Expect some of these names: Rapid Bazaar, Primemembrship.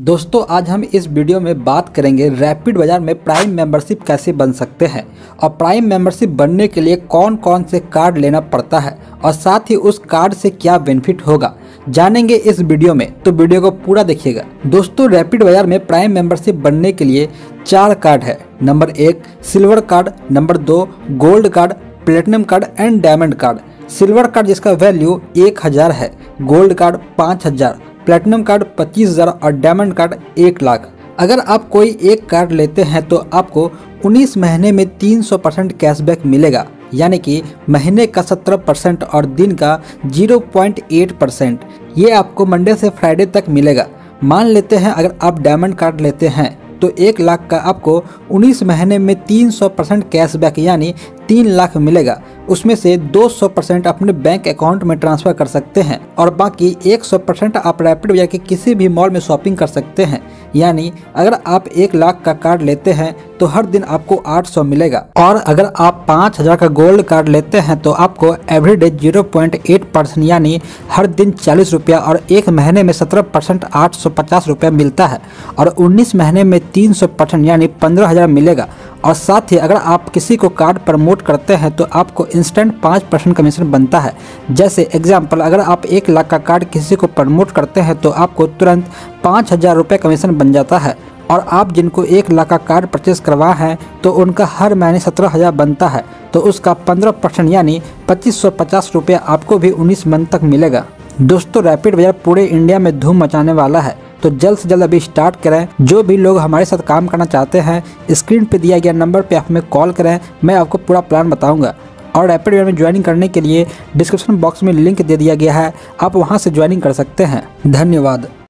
दोस्तों आज हम इस वीडियो में बात करेंगे रैपिड बाज़ार में प्राइम मेंबरशिप कैसे बन सकते हैं और प्राइम मेंबरशिप बनने के लिए कौन कौन से कार्ड लेना पड़ता है और साथ ही उस कार्ड से क्या बेनिफिट होगा, जानेंगे इस वीडियो में, तो वीडियो को पूरा देखिएगा। दोस्तों रैपिड बाज़ार में प्राइम मेंबरशिप बनने के लिए 4 कार्ड है। Number 1 silver card, number 2 gold card, platinum card and diamond card. Silver card जिसका वैल्यू 1000 है, गोल्ड कार्ड 5000, प्लेटिनम कार्ड 25000 और डायमंड कार्ड 1,00,000। अगर आप कोई एक कार्ड लेते हैं तो आपको 19 महीने में 300% कैशबैक मिलेगा, यानी कि महीने का 17% और दिन का 0.8%। ये आपको मंडे से फ्राइडे तक मिलेगा। मान लेते हैं अगर आप डायमंड कार्ड लेते हैं तो 1,00,000 का आपको 19 महीने में 300% कैशबैक यानी 3,00,000 मिलेगा। उसमें से 200% अपने बैंक अकाउंट में ट्रांसफ़र कर सकते हैं और बाकी 100% आप रैपिड बाज़ार के किसी भी मॉल में शॉपिंग कर सकते हैं। यानी अगर आप 1,00,000 का कार्ड लेते हैं तो हर दिन आपको 800 मिलेगा और अगर आप 5000 का गोल्ड कार्ड लेते हैं तो आपको एवरी डे 0.8% यानी हर दिन 40 रुपया और एक महीने में 17% 850 रुपया मिलता है और 19 महीने में 300% यानी 15,000 मिलेगा। और साथ ही अगर आप किसी को कार्ड प्रमोट करते हैं तो आपको इंस्टेंट 5% कमीशन बनता है। जैसे एग्जांपल अगर आप 1,00,000 का कार्ड किसी को प्रमोट करते हैं तो आपको तुरंत 5,000 रुपये कमीशन बन जाता है और आप जिनको 1,00,000 का कार्ड परचेस करवाए हैं तो उनका हर महीने 17,000 बनता है, तो उसका 15% यानी 2,550 रुपये आपको भी 19 मंथ तक मिलेगा। दोस्तों रैपिड बाज़ार पूरे इंडिया में धूम मचाने वाला है, तो जल्द से जल्द अभी स्टार्ट करें। जो भी लोग हमारे साथ काम करना चाहते हैं स्क्रीन पे दिया गया नंबर पे आप हमें कॉल करें, मैं आपको पूरा प्लान बताऊंगा। और रैपिड बाज़ार में ज्वाइनिंग करने के लिए डिस्क्रिप्शन बॉक्स में लिंक दे दिया गया है, आप वहां से ज्वाइनिंग कर सकते हैं। धन्यवाद।